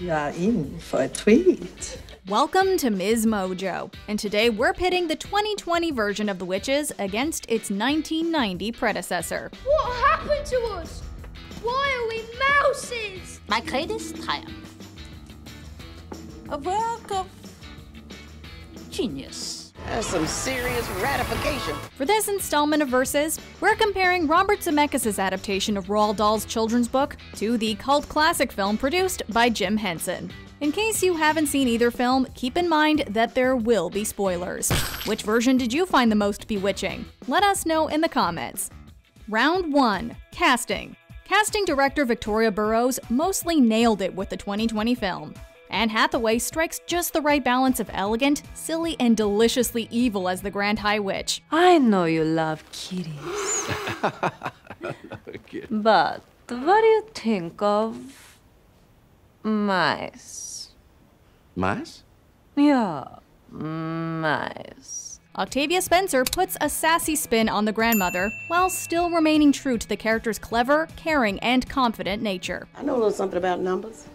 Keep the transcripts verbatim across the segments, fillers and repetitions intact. You are in for a treat. Welcome to Miz Mojo, and today we're pitting the twenty twenty version of The Witches against its nineteen ninety predecessor. What happened to us? Why are we mouses? My greatest triumph. A work of genius. That's some serious ratification. For this installment of Versus, we're comparing Robert Zemeckis' adaptation of Roald Dahl's children's book to the cult classic film produced by Jim Henson. In case you haven't seen either film, keep in mind that there will be spoilers. Which version did you find the most bewitching? Let us know in the comments. Round one. Casting. Casting director Victoria Burroughs mostly nailed it with the twenty twenty film. Anne Hathaway strikes just the right balance of elegant, silly, and deliciously evil as the Grand High Witch. I know you love kitties. But what do you think of mice? Mice? Yeah, mice. Octavia Spencer puts a sassy spin on the grandmother while still remaining true to the character's clever, caring, and confident nature. I know a little something about numbers.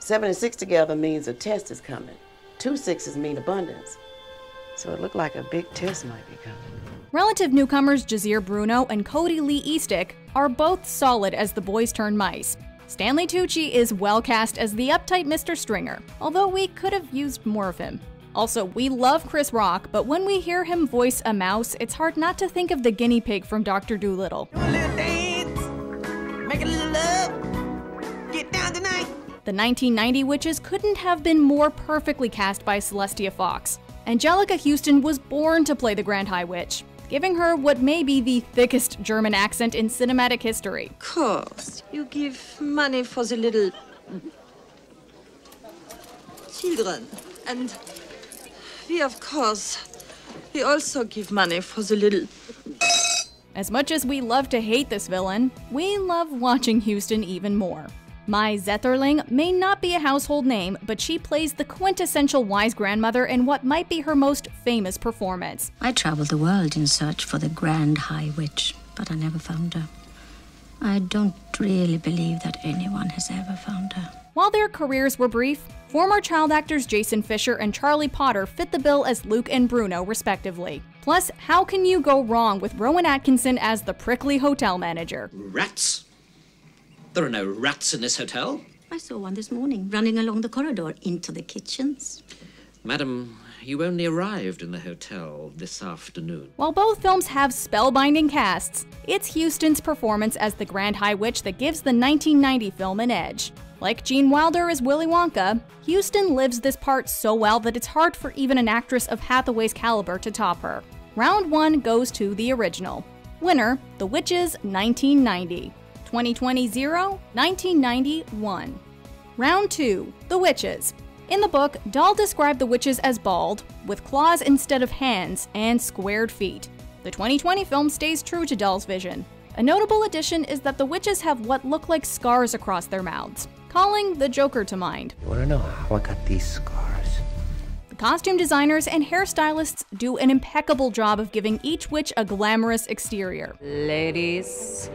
Seven and six together means a test is coming. Two sixes mean abundance. So it looked like a big test might be coming. Relative newcomers Jazeer Bruno and Cody Lee Eastick are both solid as the boys turn mice. Stanley Tucci is well cast as the uptight Mister Stringer, although we could have used more of him. Also, we love Chris Rock, but when we hear him voice a mouse, it's hard not to think of the guinea pig from Doctor Dolittle. Do a little dance, make a little love, get down tonight. The nineteen ninety Witches couldn't have been more perfectly cast by Celestia Fox. Anjelica Huston was born to play the Grand High Witch, giving her what may be the thickest German accent in cinematic history. Of course, you give money for the little children. And we, of course, we also give money for the little... As much as we love to hate this villain, we love watching Huston even more. Mai Zetherling may not be a household name, but she plays the quintessential wise grandmother in what might be her most famous performance. I traveled the world in search for the Grand High Witch, but I never found her. I don't really believe that anyone has ever found her. While their careers were brief, former child actors Jason Fisher and Charlie Potter fit the bill as Luke and Bruno, respectively. Plus, how can you go wrong with Rowan Atkinson as the prickly hotel manager? Rats. There are no rats in this hotel. I saw one this morning, running along the corridor into the kitchens. Madam, you only arrived in the hotel this afternoon. While both films have spellbinding casts, it's Huston's performance as the Grand High Witch that gives the nineteen ninety film an edge. Like Gene Wilder as Willy Wonka, Huston lives this part so well that it's hard for even an actress of Hathaway's caliber to top her. Round one goes to the original. Winner, The Witches nineteen ninety. twenty twenty, nineteen ninety-one. Round two. The Witches. In the book, Dahl described the witches as bald, with claws instead of hands, and squared feet. The twenty twenty film stays true to Dahl's vision. A notable addition is that the witches have what look like scars across their mouths, calling the Joker to mind. You want to know how I got these scars? The costume designers and hairstylists do an impeccable job of giving each witch a glamorous exterior. Ladies,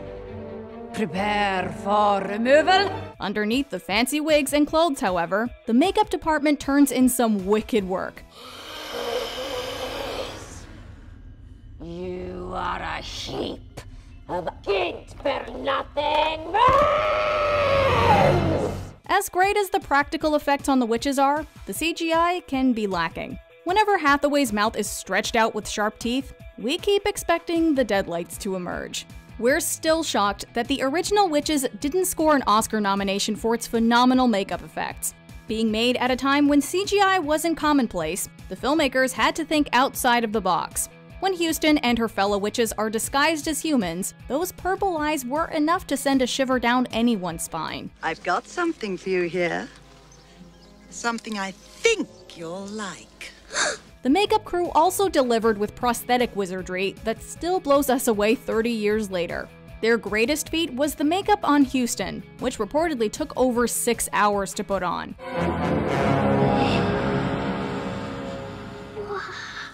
prepare for removal. Underneath the fancy wigs and clothes, however, the makeup department turns in some wicked work. You are a heap of kids for nothing. As great as the practical effects on the witches are, the C G I can be lacking. Whenever Hathaway's mouth is stretched out with sharp teeth, we keep expecting the deadlights to emerge. We're still shocked that the original Witches didn't score an Oscar nomination for its phenomenal makeup effects. Being made at a time when C G I wasn't commonplace, the filmmakers had to think outside of the box. When Huston and her fellow witches are disguised as humans, those purple eyes were enough to send a shiver down anyone's spine. I've got something for you here. Something I think you'll like. The makeup crew also delivered with prosthetic wizardry that still blows us away thirty years later. Their greatest feat was the makeup on Huston, which reportedly took over six hours to put on.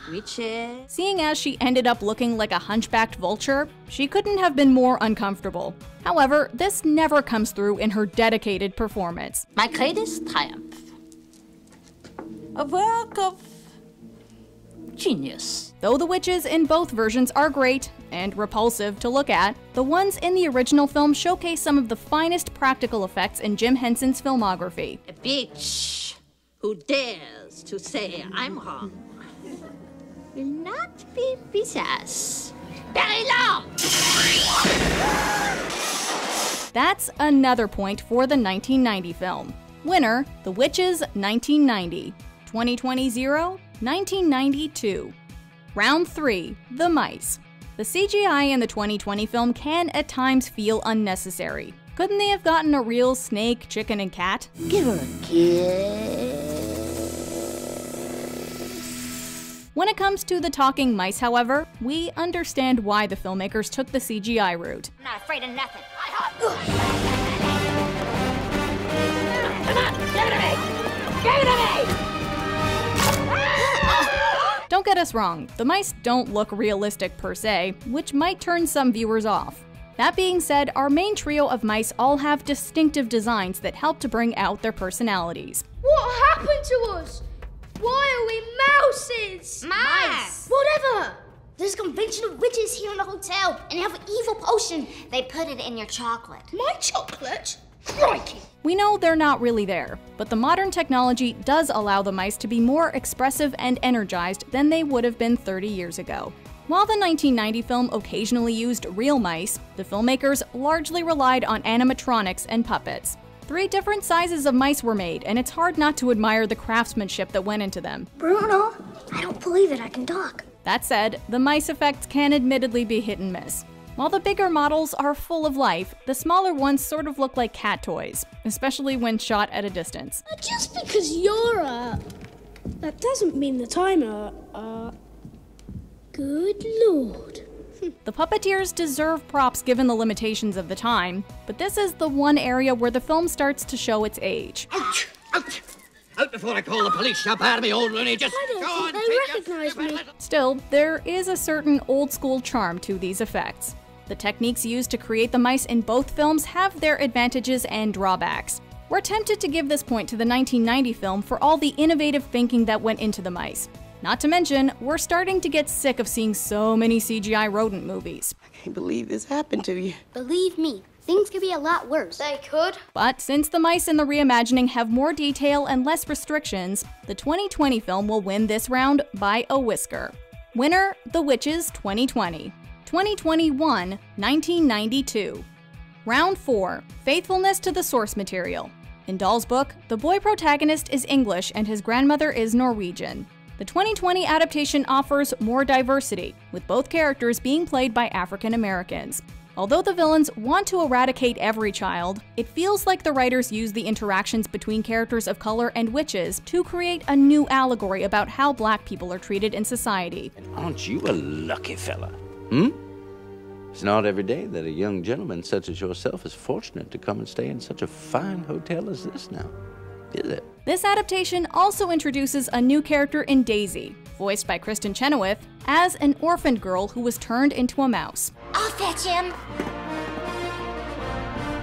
witches. Seeing as she ended up looking like a hunchbacked vulture, she couldn't have been more uncomfortable. However, this never comes through in her dedicated performance. My greatest triumph. A work of genius. Though the witches in both versions are great and repulsive to look at, the ones in the original film showcase some of the finest practical effects in Jim Henson's filmography. A bitch who dares to say I'm wrong will not be with us very long. That's another point for the nineteen ninety film. Winner, The Witches, nineteen ninety. twenty twenty, zero. nineteen ninety-two. Round three, the mice. The C G I in the twenty twenty film can at times feel unnecessary. Couldn't they have gotten a real snake, chicken, and cat? Give her a kiss. When it comes to the talking mice, however, we understand why the filmmakers took the C G I route. I'm not afraid of nothing. I have... Come on, give it to me! Give it to me! Don't get us wrong, the mice don't look realistic per se, which might turn some viewers off. That being said, our main trio of mice all have distinctive designs that help to bring out their personalities. What happened to us? Why are we mouses? Mice! Whatever! There's a convention of witches here in the hotel, and they have an evil potion. They put it in your chocolate. My chocolate? Crikey! We know they're not really there, but the modern technology does allow the mice to be more expressive and energized than they would have been thirty years ago. While the nineteen ninety film occasionally used real mice, the filmmakers largely relied on animatronics and puppets. Three different sizes of mice were made, and it's hard not to admire the craftsmanship that went into them. Bruno, I don't believe it, I can talk. That said, the mice effects can admittedly be hit and miss. While the bigger models are full of life, the smaller ones sort of look like cat toys, especially when shot at a distance. Just because you're a... that doesn't mean that I'm a... a... good lord. The puppeteers deserve props given the limitations of the time, but this is the one area where the film starts to show its age. Ouch! Ouch! Out before I call the police up out of me, old loony, just go on, take your stupid little... Still, there is a certain old-school charm to these effects. The techniques used to create the mice in both films have their advantages and drawbacks. We're tempted to give this point to the nineteen ninety film for all the innovative thinking that went into the mice. Not to mention, we're starting to get sick of seeing so many C G I rodent movies. I can't believe this happened to you. Believe me, things could be a lot worse. They could. But since the mice in the reimagining have more detail and less restrictions, the twenty twenty film will win this round by a whisker. Winner, The Witches, twenty twenty. twenty twenty-one, nineteen ninety-two. Round four, faithfulness to the source material. In Dahl's book, the boy protagonist is English and his grandmother is Norwegian. The twenty twenty adaptation offers more diversity, with both characters being played by African Americans. Although the villains want to eradicate every child, it feels like the writers use the interactions between characters of color and witches to create a new allegory about how black people are treated in society. Aren't you a lucky fella? Hmm? It's not every day that a young gentleman such as yourself is fortunate to come and stay in such a fine hotel as this now, is it? This adaptation also introduces a new character in Daisy, voiced by Kristen Chenoweth, as an orphaned girl who was turned into a mouse. I'll fetch him!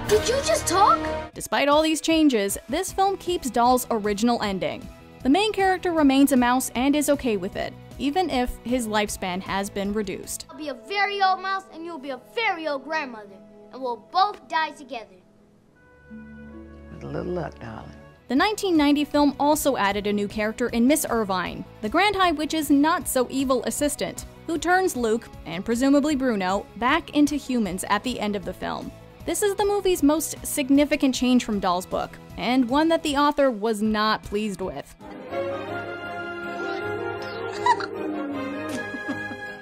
Did you just talk? Despite all these changes, this film keeps Dahl's original ending. The main character remains a mouse and is okay with it, even if his lifespan has been reduced. I'll be a very old mouse and you'll be a very old grandmother, and we'll both die together. With a little luck, darling. The nineteen ninety film also added a new character in Miss Irvine, the Grand High Witch's not-so-evil assistant, who turns Luke, and presumably Bruno, back into humans at the end of the film. This is the movie's most significant change from Dahl's book, and one that the author was not pleased with.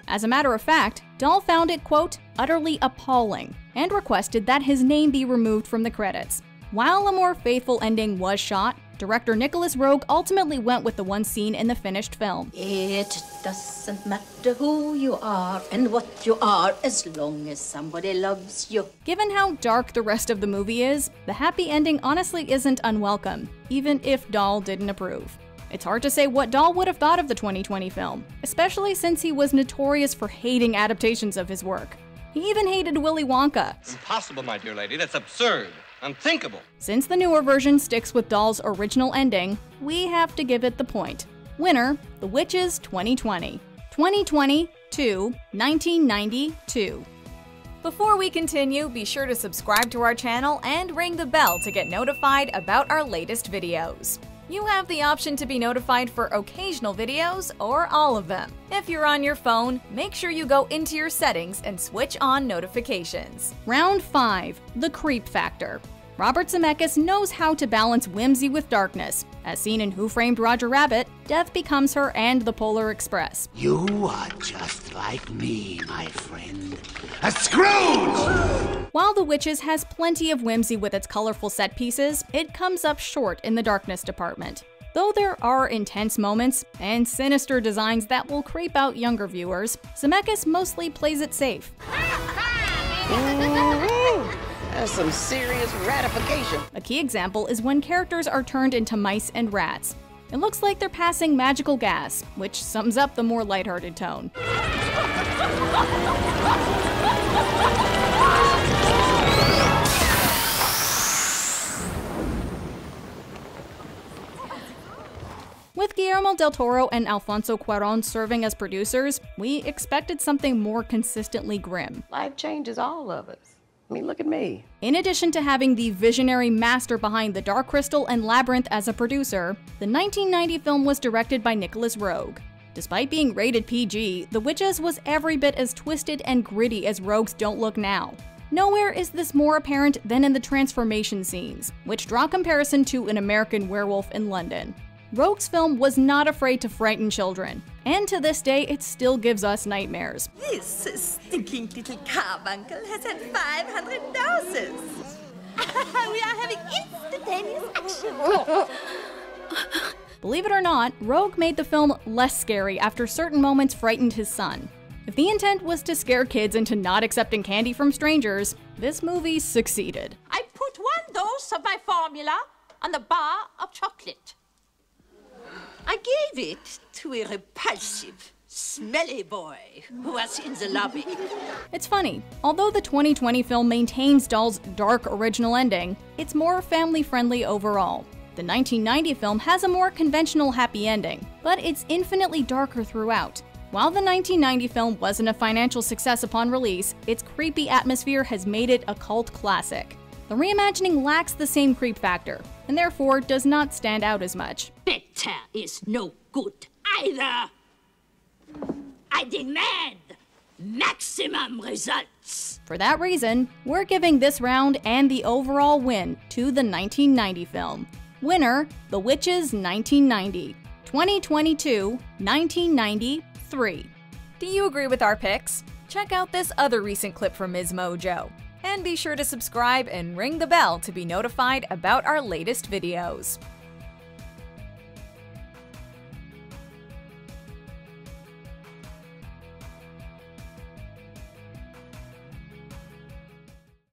As a matter of fact, Dahl found it, quote, utterly appalling, and requested that his name be removed from the credits. While a more faithful ending was shot, director Nicholas Roeg ultimately went with the one scene in the finished film. It doesn't matter who you are and what you are, as long as somebody loves you. Given how dark the rest of the movie is, the happy ending honestly isn't unwelcome, even if Dahl didn't approve. It's hard to say what Dahl would have thought of the twenty twenty film, especially since he was notorious for hating adaptations of his work. He even hated Willy Wonka. It's impossible, my dear lady. That's absurd. Unthinkable. Since the newer version sticks with Dahl's original ending, we have to give it the point. Winner, The Witches twenty twenty. twenty twenty to nineteen ninety-two. Before we continue, be sure to subscribe to our channel and ring the bell to get notified about our latest videos. You have the option to be notified for occasional videos or all of them. If you're on your phone, make sure you go into your settings and switch on notifications. Round five, The Creep Factor. Robert Zemeckis knows how to balance whimsy with darkness, as seen in Who Framed Roger Rabbit, Death Becomes Her, and The Polar Express. You are just like me, my friend. A Scrooge! While The Witches has plenty of whimsy with its colorful set pieces, it comes up short in the darkness department. Though there are intense moments and sinister designs that will creep out younger viewers, Zemeckis mostly plays it safe. Some serious ratification. A key example is when characters are turned into mice and rats. It looks like they're passing magical gas, which sums up the more lighthearted tone. With Guillermo del Toro and Alfonso Cuarón serving as producers, we expected something more consistently grim. Life changes all of us. I mean, look at me. In addition to having the visionary master behind The Dark Crystal and Labyrinth as a producer, the nineteen ninety film was directed by Nicholas Roeg. Despite being rated P G, The Witches was every bit as twisted and gritty as Roeg's Don't Look Now. Nowhere is this more apparent than in the transformation scenes, which draw comparison to An American Werewolf in London. Roeg's film was not afraid to frighten children, and to this day it still gives us nightmares. This stinking little carbuncle has had five hundred doses. We are having instantaneous action. Believe it or not, Roeg made the film less scary after certain moments frightened his son. If the intent was to scare kids into not accepting candy from strangers, this movie succeeded. I put one dose of my formula on the bar of chocolate. I gave it to a repulsive, smelly boy who was in the lobby. It's funny. Although the twenty twenty film maintains Dahl's dark original ending, it's more family-friendly overall. The nineteen ninety film has a more conventional happy ending, but it's infinitely darker throughout. While the nineteen ninety film wasn't a financial success upon release, its creepy atmosphere has made it a cult classic. The reimagining lacks the same creep factor, and therefore does not stand out as much. Better is no good either. I demand maximum results. For that reason, we're giving this round and the overall win to the nineteen ninety film. Winner, The Witches nineteen ninety, twenty twenty-two to nineteen ninety-three. Do you agree with our picks? Check out this other recent clip from Miz Mojo. And be sure to subscribe and ring the bell to be notified about our latest videos.